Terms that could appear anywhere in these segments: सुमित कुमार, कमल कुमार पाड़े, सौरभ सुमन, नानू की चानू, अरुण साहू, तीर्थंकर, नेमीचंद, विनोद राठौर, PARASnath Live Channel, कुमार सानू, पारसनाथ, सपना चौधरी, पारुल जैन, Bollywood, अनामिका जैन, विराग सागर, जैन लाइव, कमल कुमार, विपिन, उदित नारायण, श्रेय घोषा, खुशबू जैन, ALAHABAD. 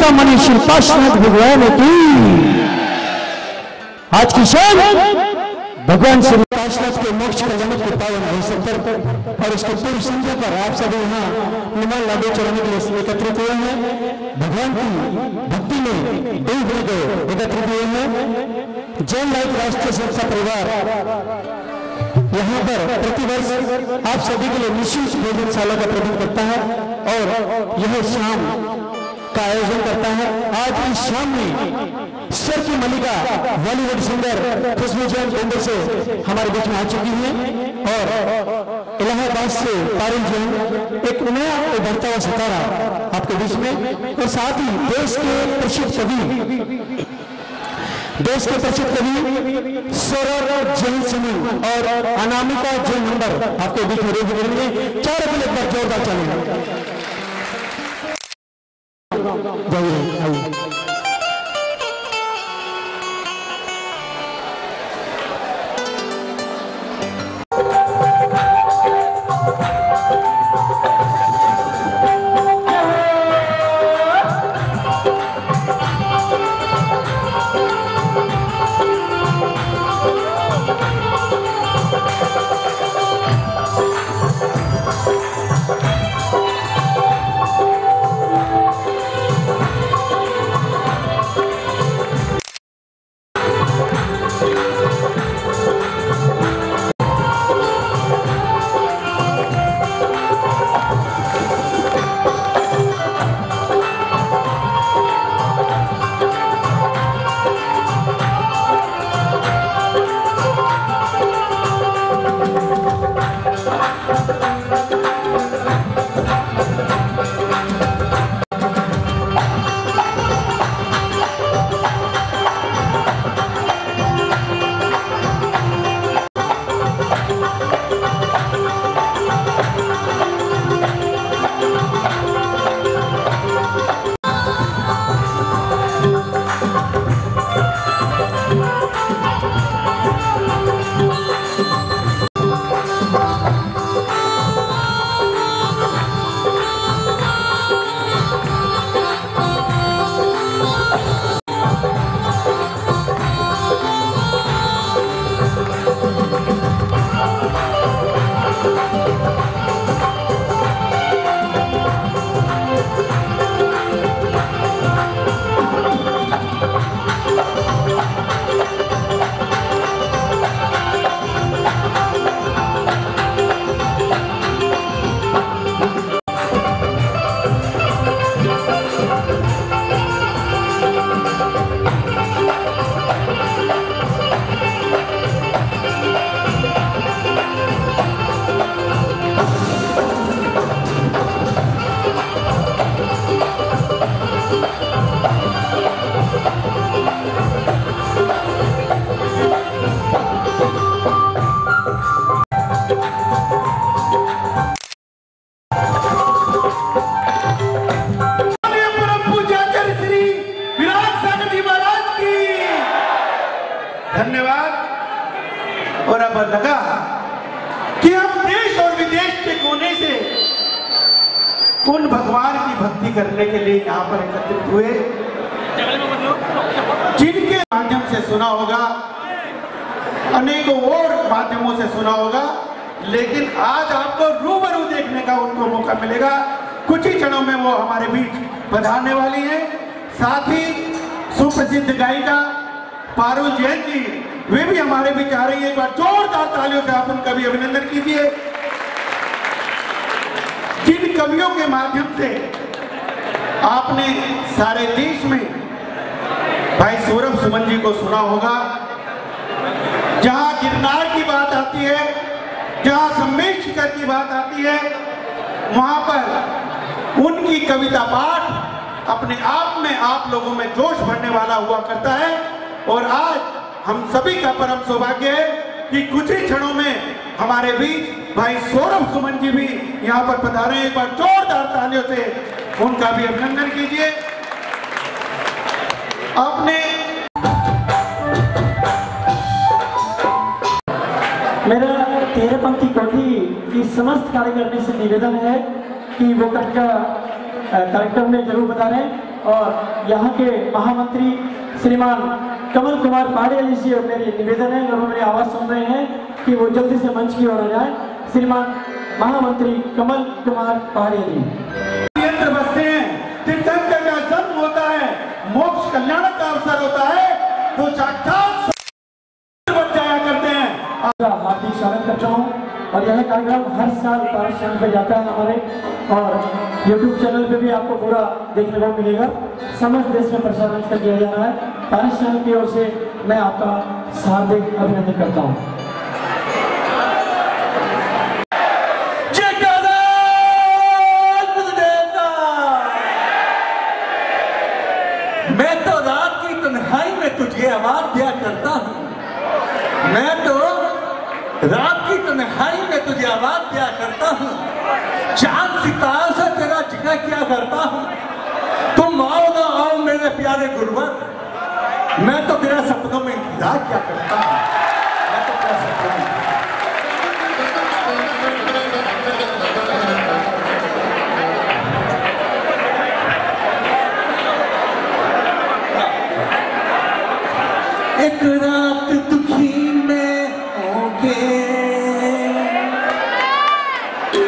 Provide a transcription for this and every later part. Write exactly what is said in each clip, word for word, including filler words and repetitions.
का मणि श्री पारसनाथ भगवान की आज की शाम भगवान श्री पारसनाथ के मोक्ष के जन्म के पावन अवसर पर और इसके पूर्व संध्या पर आप सभी यहाँ निमान लाडू चढ़ाने के लिए एकत्रित हुए हैं। भगवान की भक्ति में डूब गए एकत्रित हुए हैं। जैन लाइव राष्ट्रीय संस्था परिवार यहाँ पर प्रतिवर्ष आप सभी के लिए निशुल्क भोजनशाला का प्रबंध करता है और यह शाम का आयोजन करता है। आज इस शाम में सर की मलिका बॉलीवुड सिंगर खुशबू जैन केंद्र से हमारे बीच में आ चुकी हैं और इलाहाबाद से पारुल जैन एक नया उभरता हुआ सितारा आपके बीच में और साथ ही देश के प्रसिद्ध कवि देश के प्रसिद्ध कवि सौरभ सुमन और अनामिका जैन नंबर आपके बीच में रोज मिलेंगे। चार अपने एक बार जोरदार चलेंगे। और यहाँ के महामंत्री श्रीमान कमल कुमार पाड़े जी से मेरी निवेदन है, और मेरी आवाज़ सुन रहे हैं कि वो जल्दी से मंच की ओर आ जाए। श्रीमान महामंत्री कमल कुमार पाड़े जी। यंत्र बसते हैं, तीर्थंकर का जन्म होता है, मोक्ष कल्याण का अवसर होता है, तो साक्षात बच जाया करते हैं। हार्दिक स्वागत करता हूँ। और यह कार्यक्रम हर साल पारसनाथ पे जाता है हमारे, और यूट्यूब चैनल पे भी आपको पूरा देखने को मिलेगा। समस्त देश में प्रसारण इसका किया जा रहा है। पारसनाथ की ओर से मैं आपका हार्दिक अभिनंदन करता हूँ। मैं तो रात की तन्हाई में तुझे आवाज दिया करता हूँ, मैं तो रात की तन्हाई में तुझे आवाज दिया करता हूँ, चांद सितारों से तेरा जिक्र किया करता हूँ। तुम आओ ना आओ मेरे प्यारे गुरुवर, मैं तो तेरा सपनों में इंतजार किया करता हूँ। मैं तो तेरा सपनों में एक रात दुखी में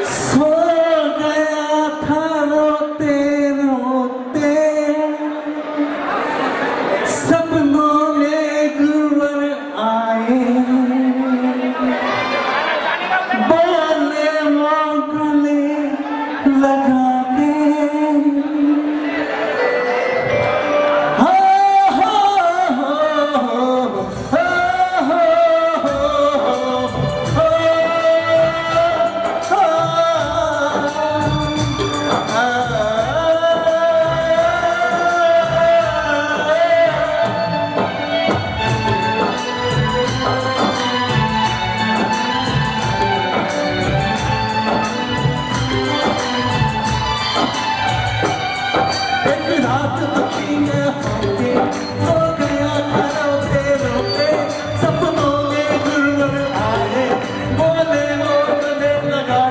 सो गया था, रोते रोते सपनों में गुरुवर आए, बोले वो गले लगा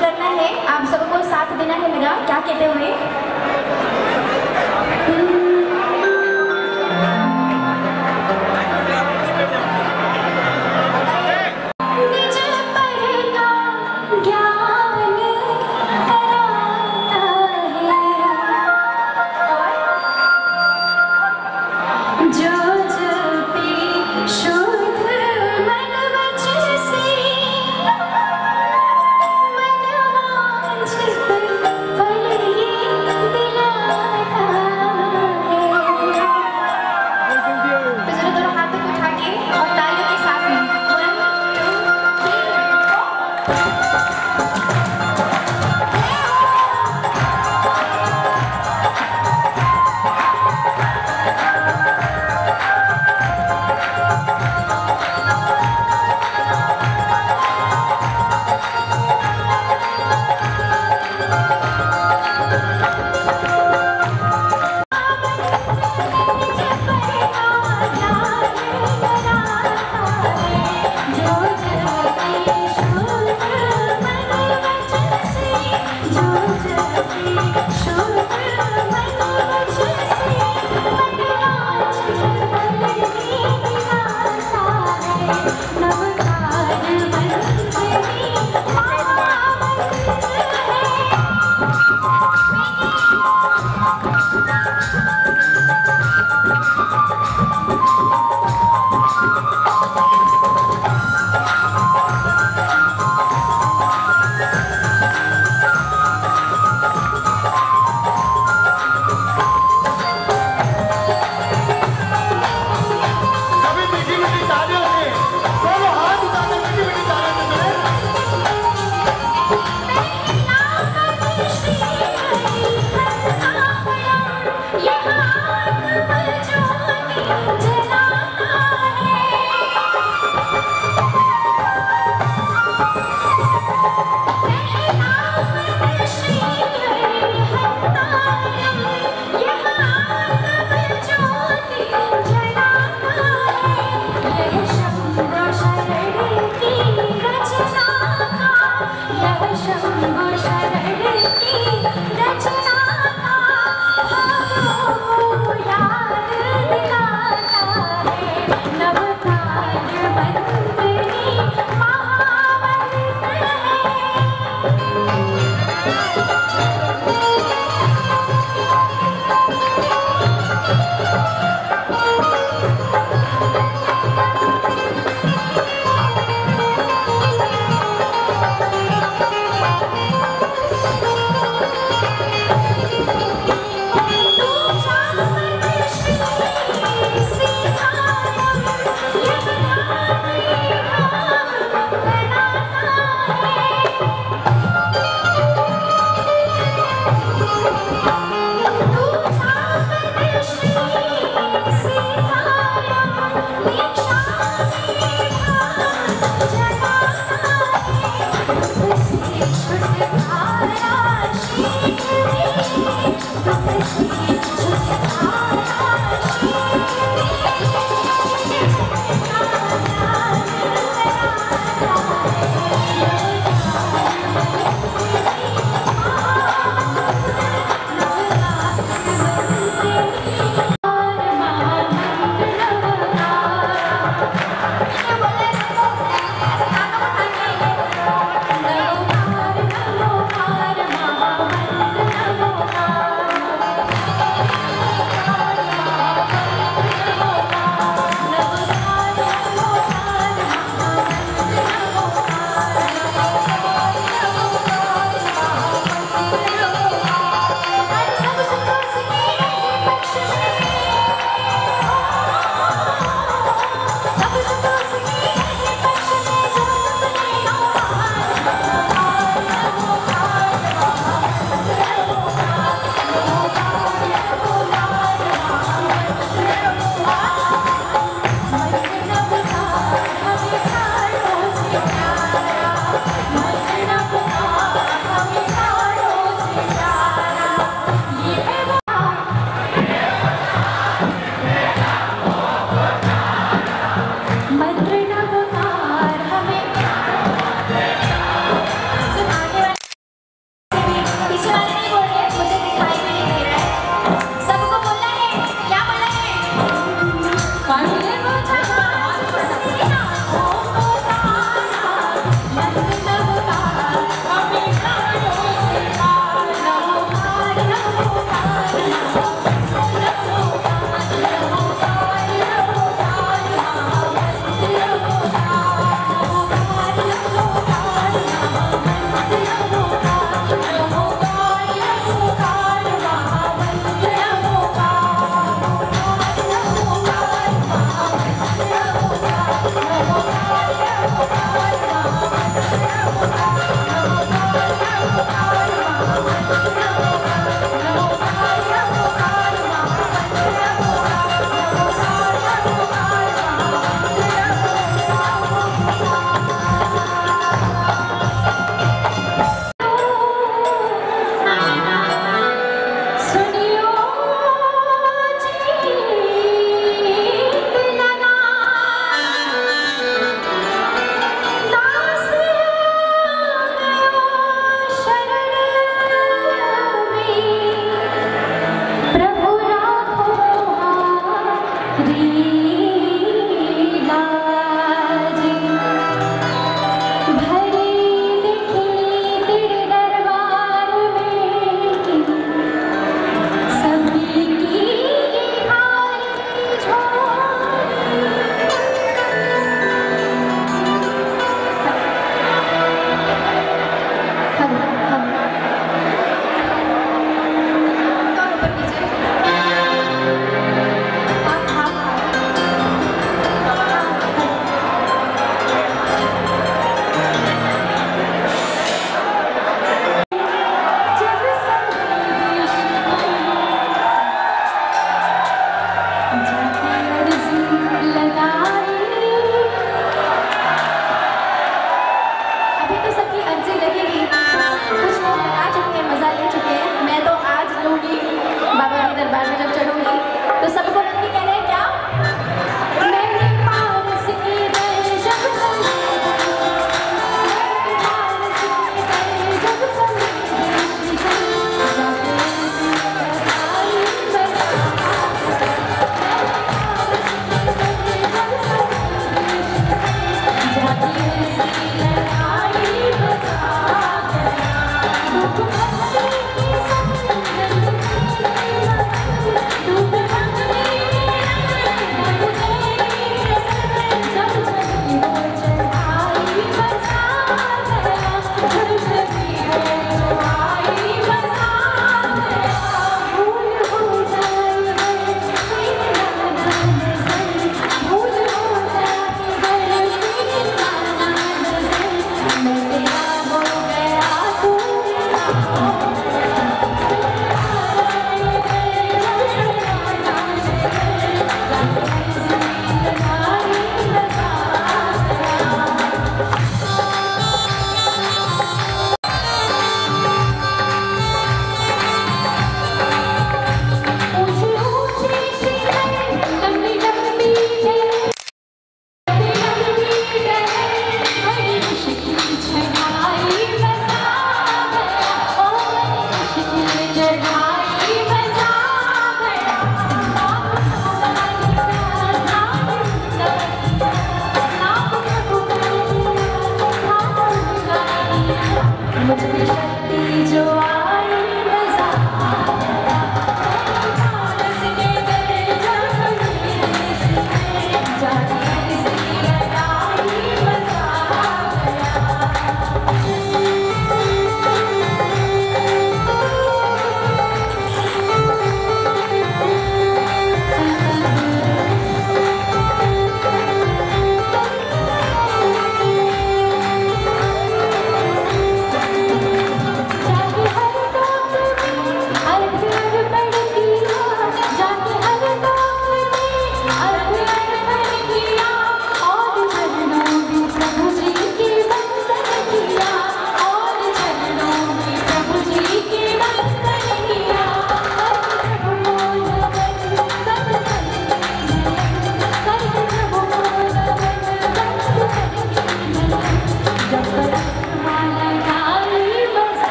करना है। आप सबको साथ देना है मेरा क्या कहते हुए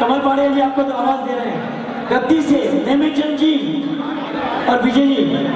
कमल पांडे जी आपको तो आवाज दे रहे हैं गद्दी से, नेमीचंद जी और विजय जी।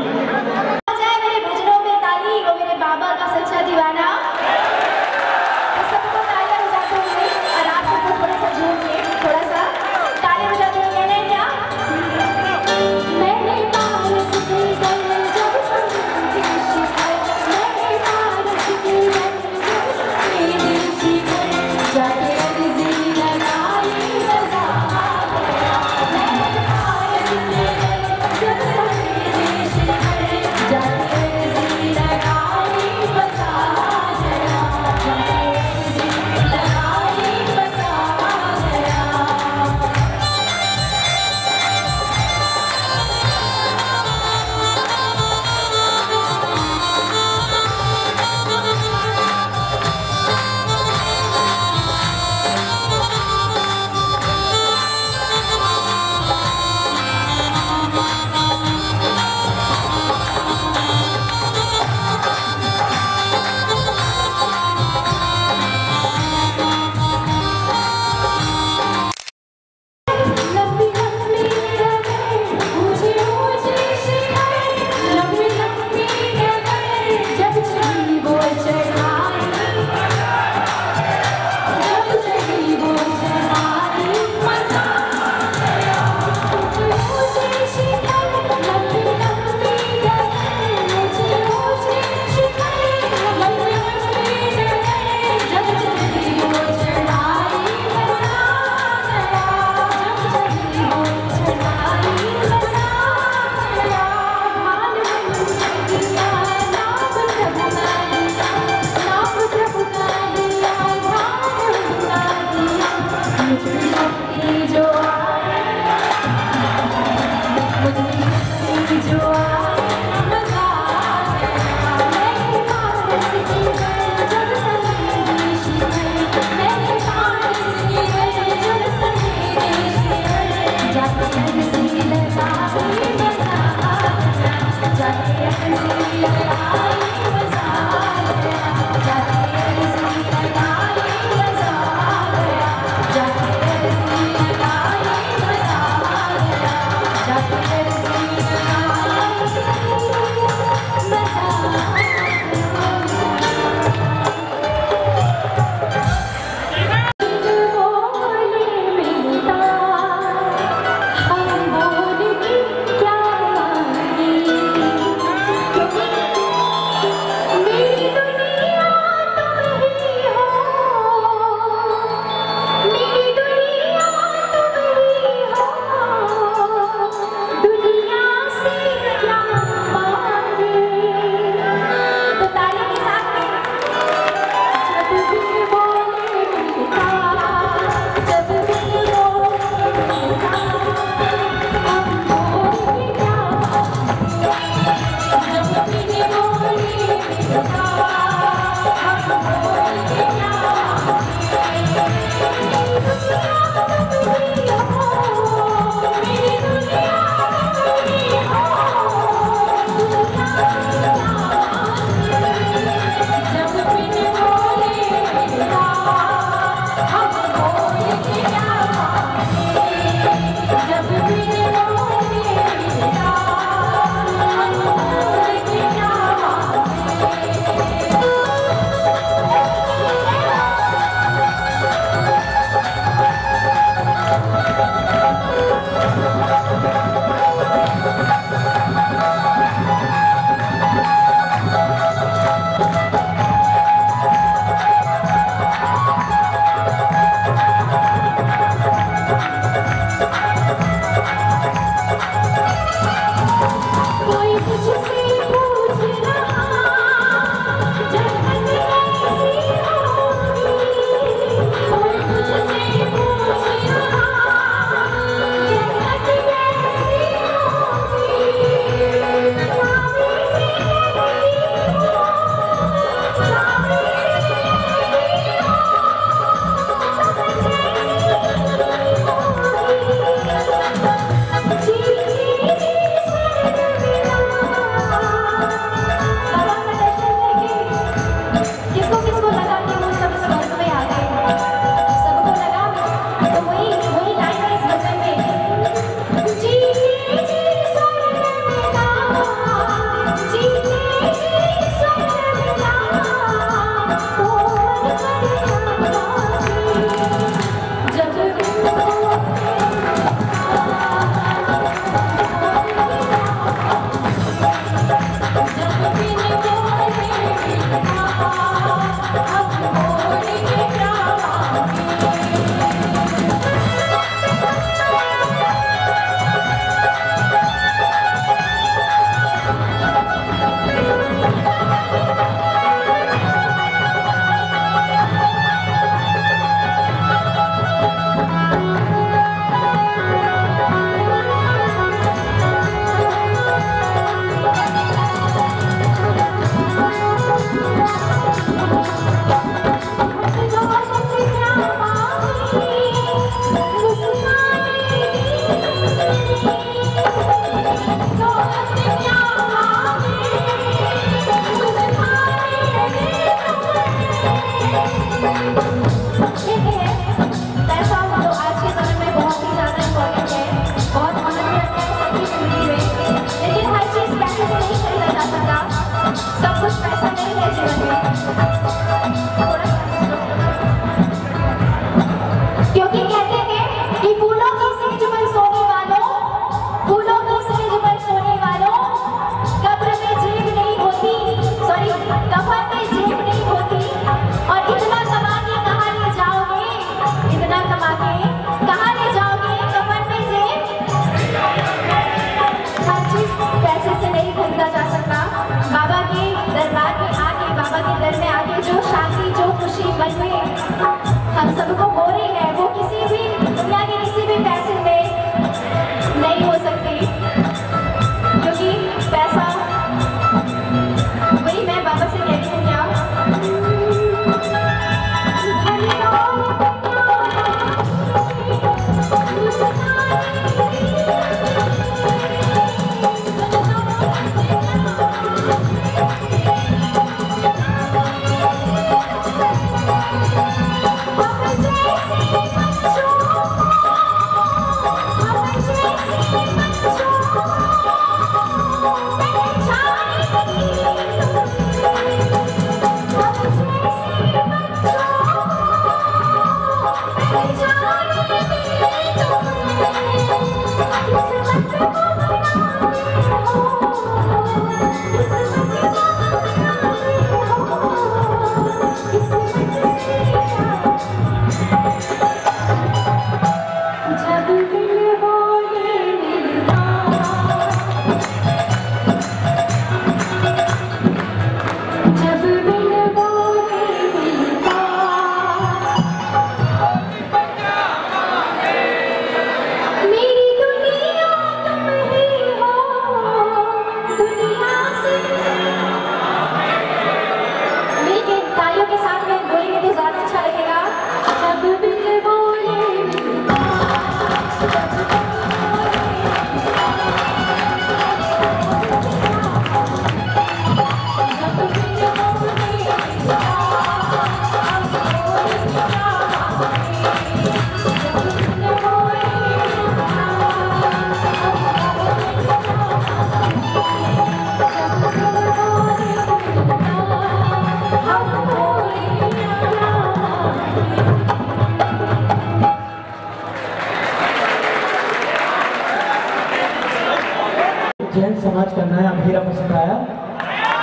जैन समाज का नया मेरा पसंद आया।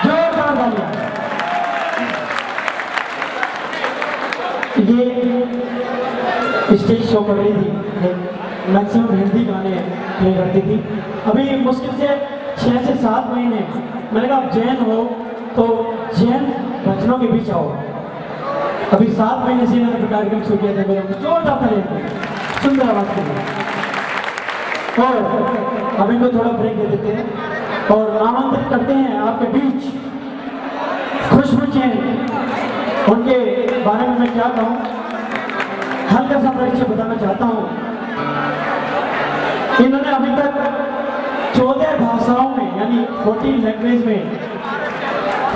जोरदार तालियां। ये स्टेज शो कर रही थी, मैक्सिमम हिंदी गाने प्ले करती थी। अभी मुश्किल से छः से सात महीने मैंने कहा आप जैन हो तो जैन भजनों के बीच आओ। अभी सात महीने से मैंने कार्यक्रम शुरू किया था। जोरदार तालियां, सुंदर आवाज के लिए। और अभी को थोड़ा ब्रेक दे देते हैं और आमंत्रित करते हैं आपके बीच खुशबू जैन। उनके बारे में मैं क्या कहूँ, हल्का सा परिचय बताना चाहता हूँ। इन्होंने अभी तक चौदह भाषाओं में यानी फोर्टीन लैंग्वेज में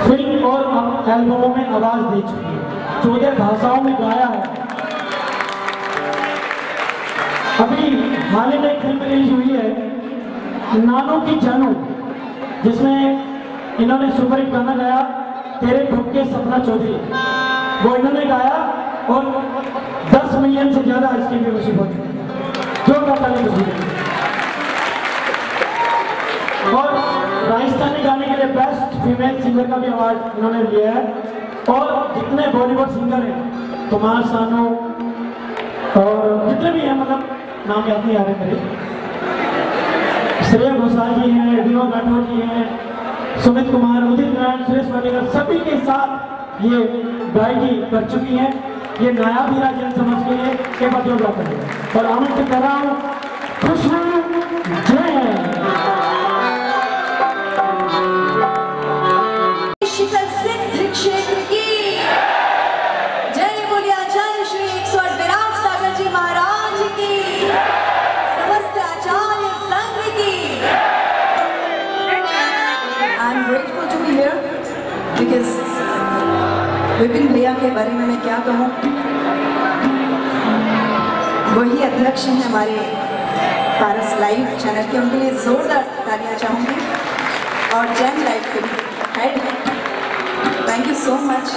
फिल्म और एल्बमों में आवाज दे चुकी है। चौदह भाषाओं में गाया है। अभी हाल ही में एक फिल्म रिलीज हुई है नानू की चानू, जिसमें इन्होंने सुपर हिट गाना गाया तेरे भूखे सपना चौधरी, वो इन्होंने गाया और दस मिलियन से ज्यादा इसकी भी खुशी हो चुकी। जो कहता है खुशी। और राजस्थानी गाने के लिए बेस्ट फीमेल सिंगर का भी अवार्ड इन्होंने लिया है। और जितने बॉलीवुड सिंगर हैं, कुमार सानू और जितने भी हैं, मतलब नाम याद नहीं आ रहे मेरे, श्रेय घोषा जी हैं, विनोद राठौर जी हैं, सुमित कुमार, उदित नारायण, श्रेय घोषा, सभी के साथ ये गायकी कर चुकी हैं। ये नया हीरा जन समझ के लिए एक बार जोर लगाते हैं और आमंत्रित कर रहा हूँ खुशबू जैन। शिखर सिद्ध क्षेत्र की जय बोलिए आचार्य श्री स्वर्ट विराग सागर जी महाराज की, समस्त आचार्य संघ की। I am grateful to be here because विपिन भैया के बारे में मैं क्या कहूँ, वही अध्यक्ष हैं हमारे पारस लाइव चैनल के, उनके लिए जोरदार तालियां चाहूँगी। और जैन लाइव के head, thank you so much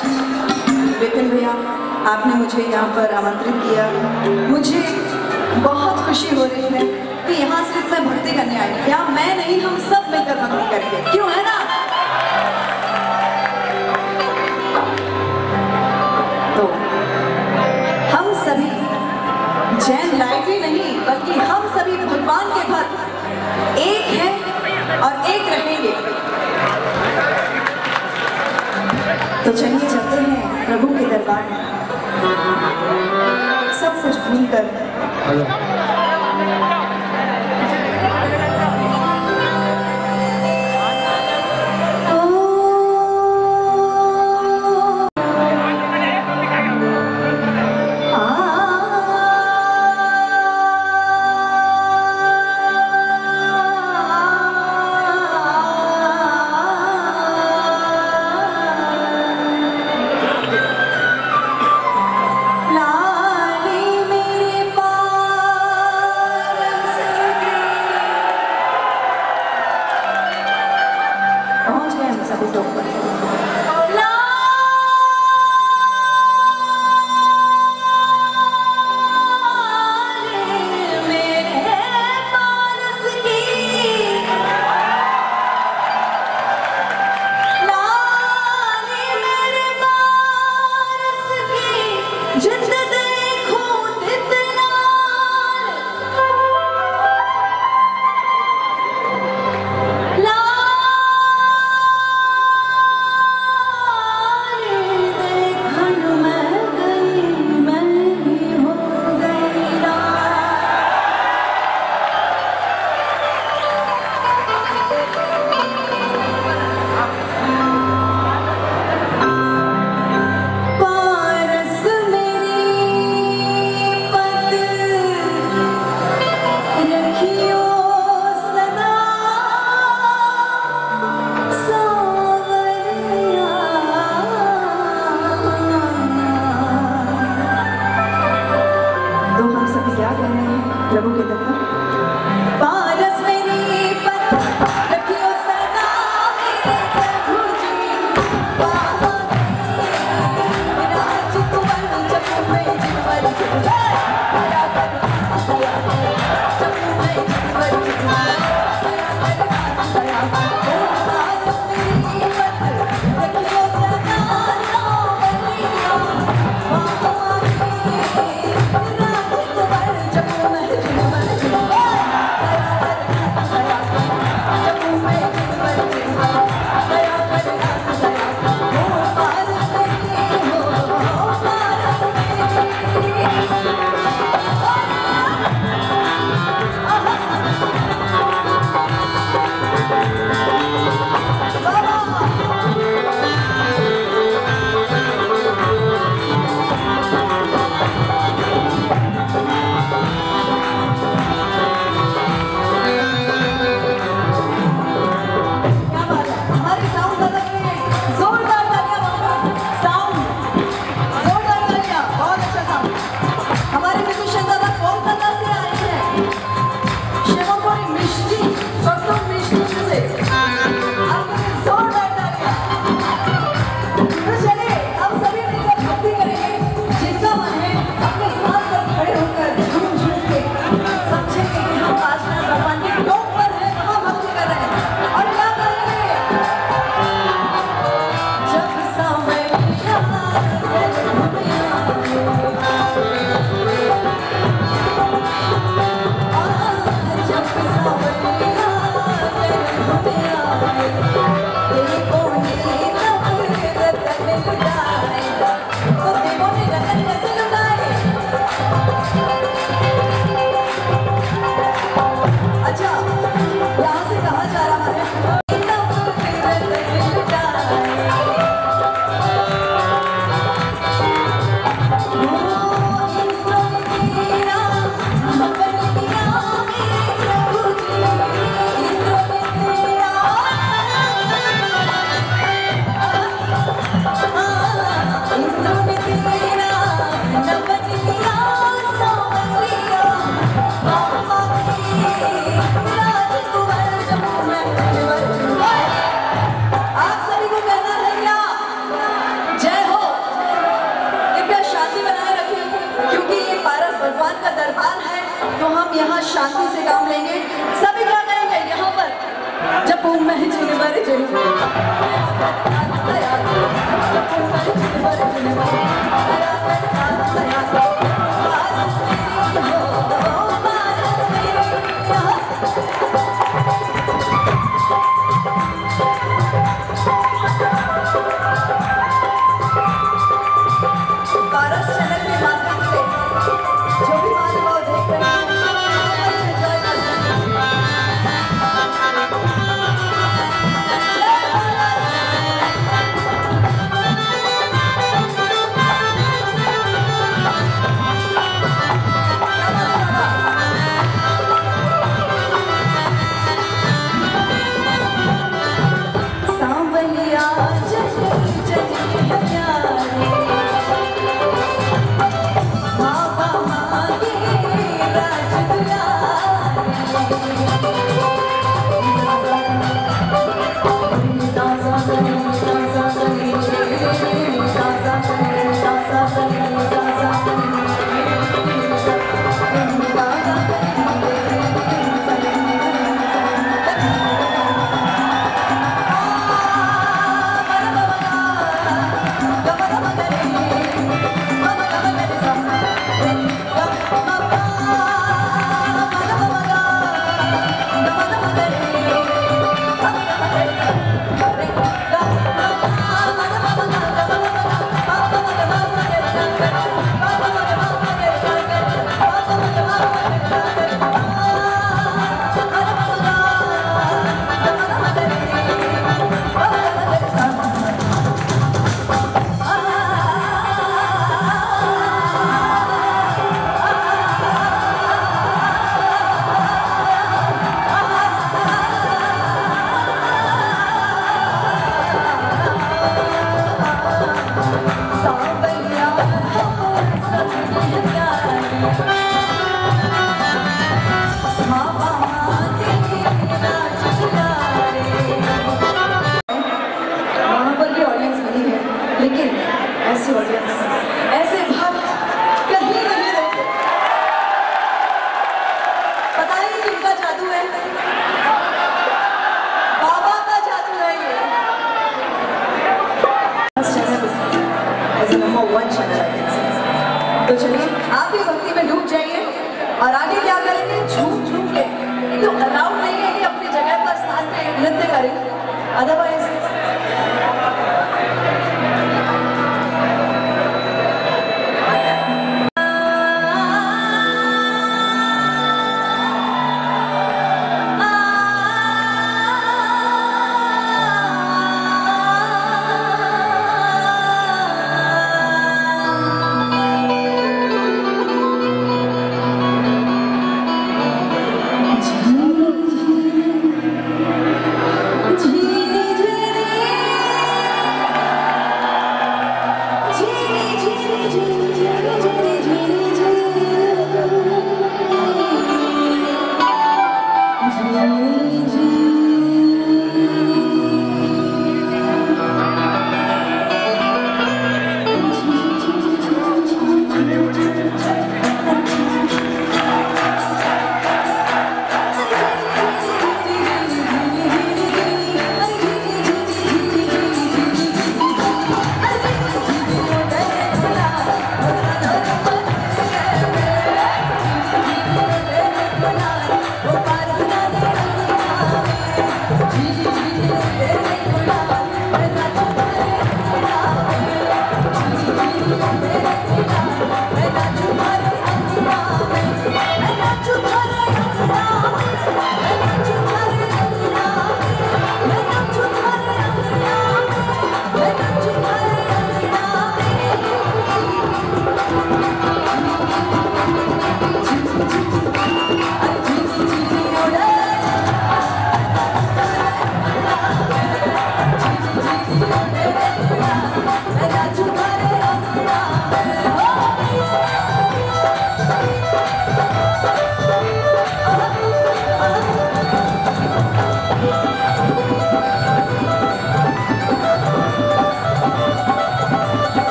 विपिन भैया, आपने मुझे यहाँ पर आमंत्रित किया। मुझे बहुत खुशी हो रही है कि यहाँ सिर्फ मैं भक्ति करने आई हूँ, या मैं नहीं हम सब मिलकर भक्ति करेंगे, क्यों है ना। तो हम सभी जैन लाइव ही नहीं बल्कि हम सभी भगवान के भक्त एक हैं और एक रहेंगे। तो चलिए चलते हैं प्रभु के दरबार में, सब कुछ भूल कर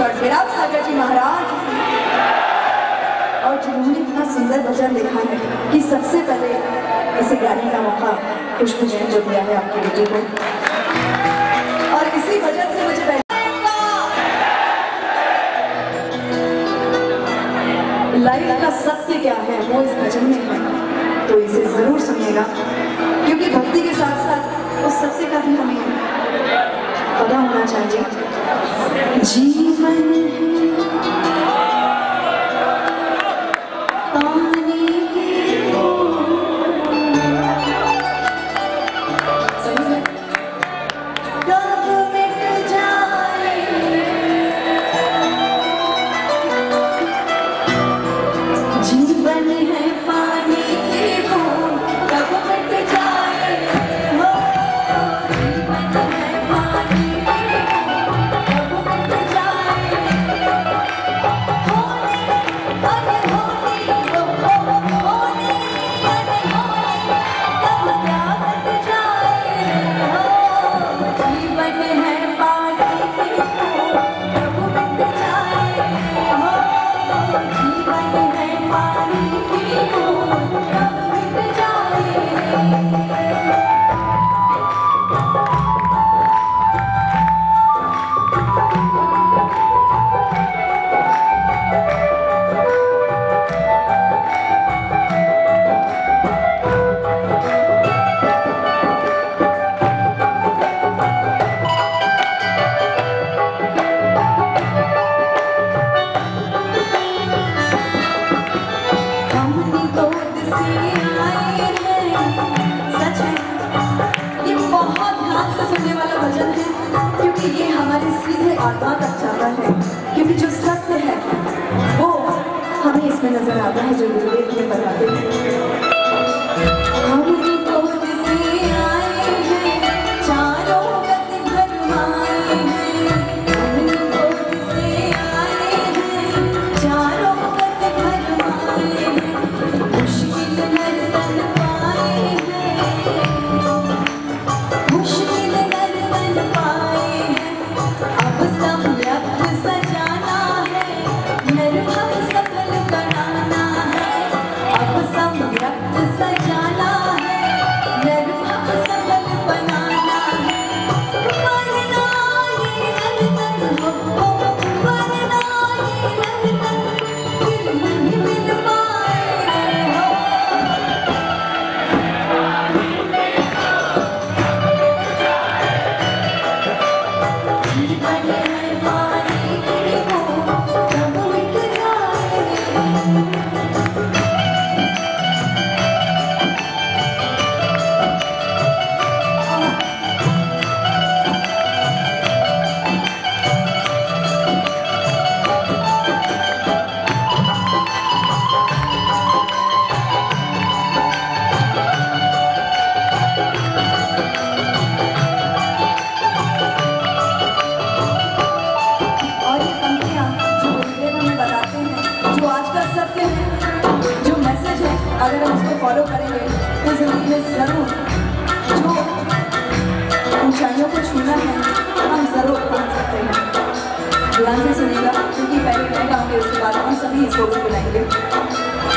स्वर्ट विराग सागर जी महाराज, और जिन्होंने इतना सुंदर भजन लिखा है कि सबसे पहले इसे गाने का मौका खुशबू जैन जो दिया है आपकी बेटी को, और इसी भजन से मुझे लाइफ का सत्य क्या है वो इस भजन में है, तो इसे जरूर सुनिएगा क्योंकि भक्ति के साथ साथ उस सत्य का भी हमें पता होना चाहिए। जीवन पानी के जाएंगे।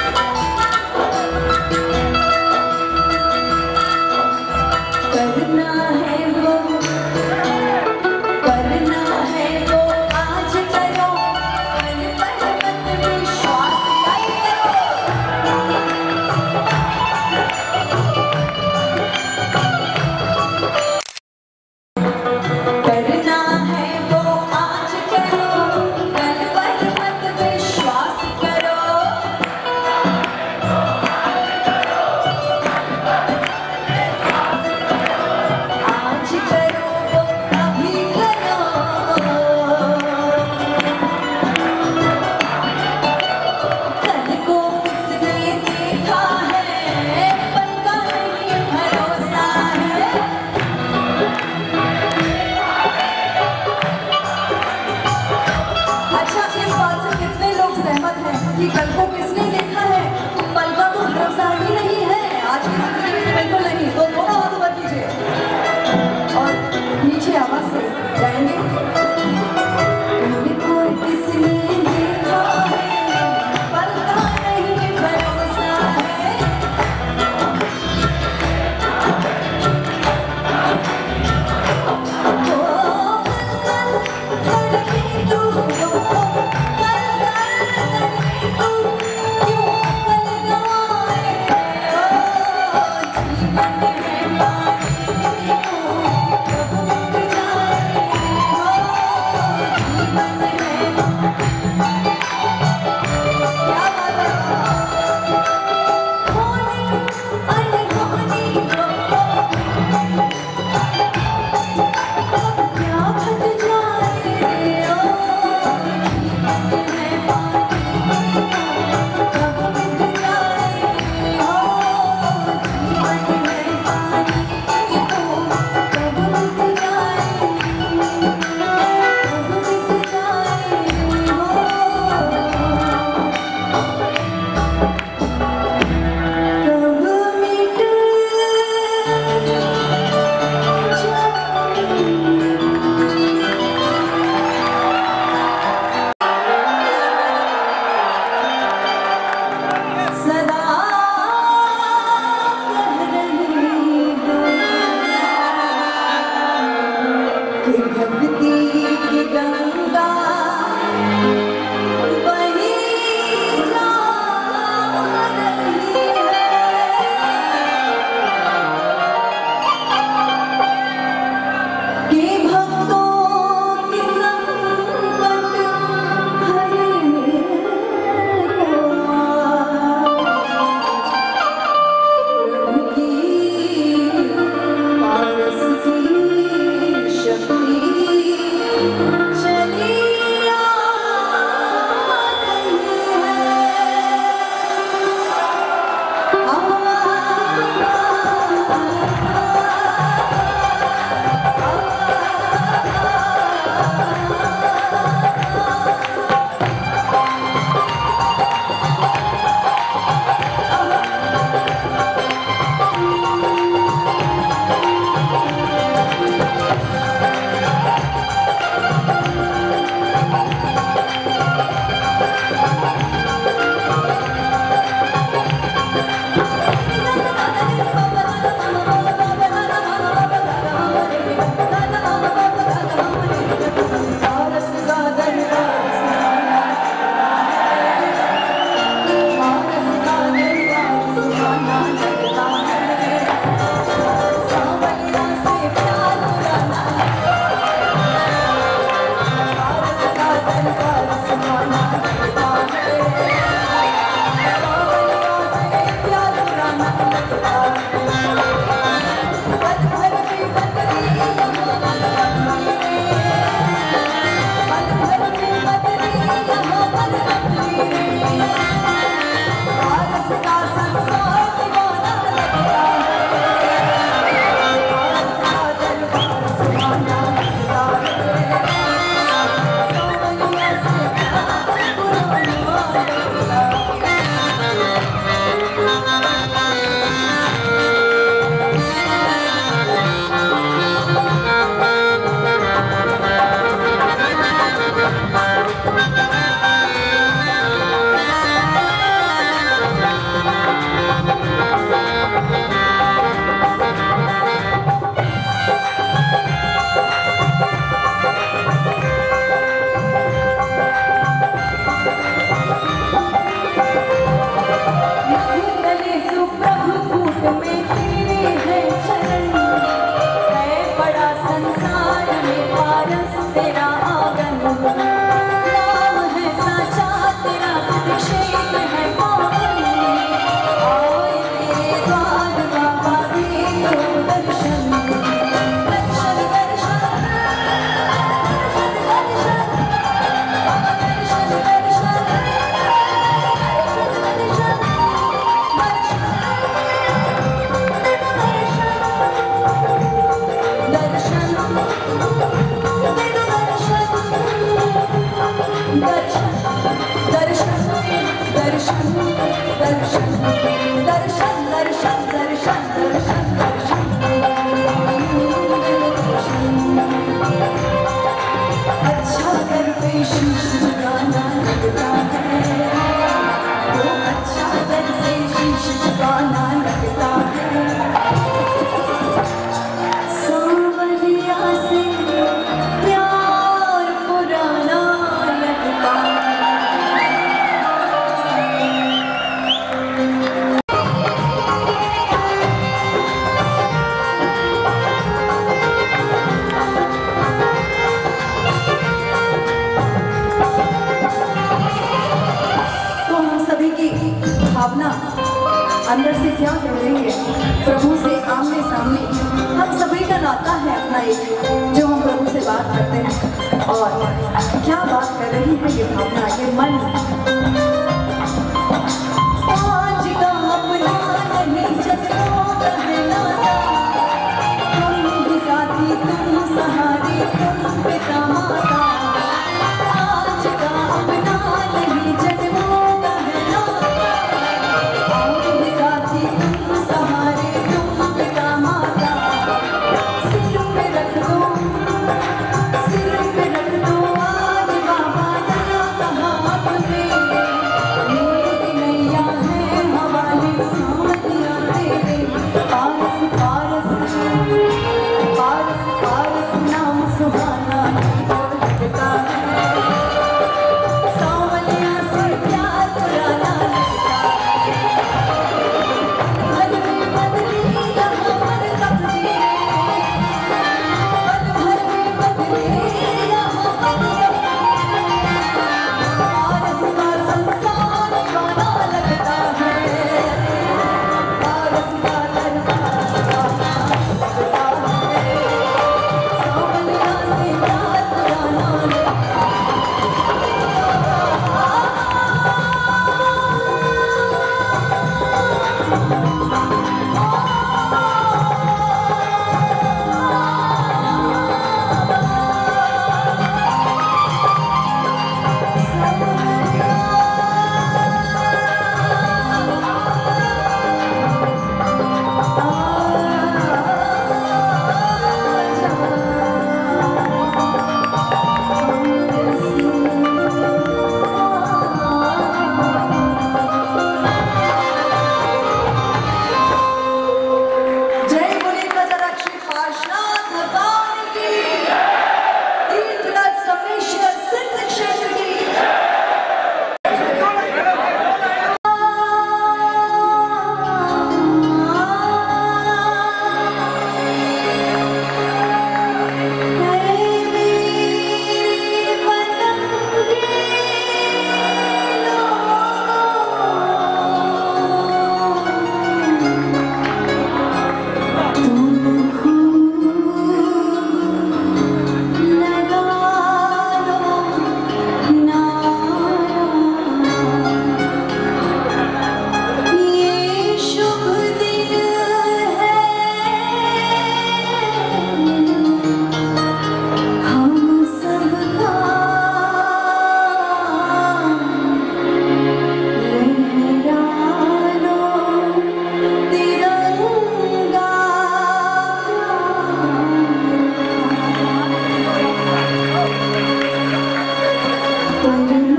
Thank you.